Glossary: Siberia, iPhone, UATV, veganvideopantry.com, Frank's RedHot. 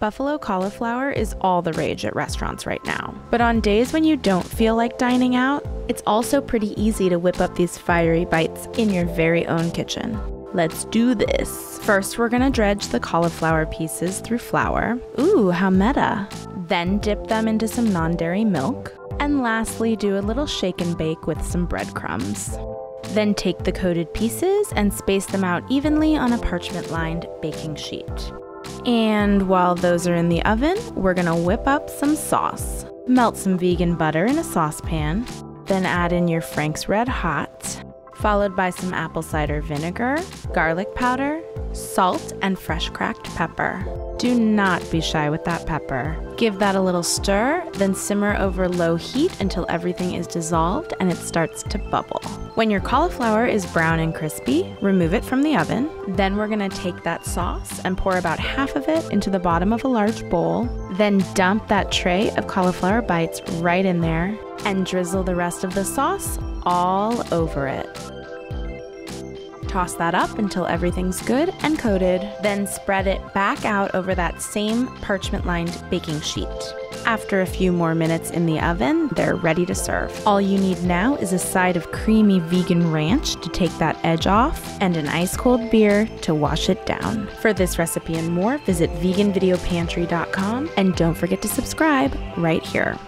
Buffalo cauliflower is all the rage at restaurants right now. But on days when you don't feel like dining out, it's also pretty easy to whip up these fiery bites in your very own kitchen. Let's do this. First, we're gonna dredge the cauliflower pieces through flour. Ooh, how meta. Then dip them into some non-dairy milk. And lastly, do a little shake and bake with some breadcrumbs. Then take the coated pieces and space them out evenly on a parchment-lined baking sheet. And while those are in the oven, we're gonna whip up some sauce. Melt some vegan butter in a saucepan, then add in your Frank's RedHot, followed by some apple cider vinegar, garlic powder, salt, and fresh cracked pepper. Do not be shy with that pepper. Give that a little stir, then simmer over low heat until everything is dissolved and it starts to bubble. When your cauliflower is brown and crispy, remove it from the oven. Then we're gonna take that sauce and pour about half of it into the bottom of a large bowl. Then dump that tray of cauliflower bites right in there and drizzle the rest of the sauce all over it. Toss that up until everything's good and coated, then spread it back out over that same parchment-lined baking sheet. After a few more minutes in the oven, they're ready to serve. All you need now is a side of creamy vegan ranch to take that edge off and an ice-cold beer to wash it down. For this recipe and more, visit veganvideopantry.com and don't forget to subscribe right here.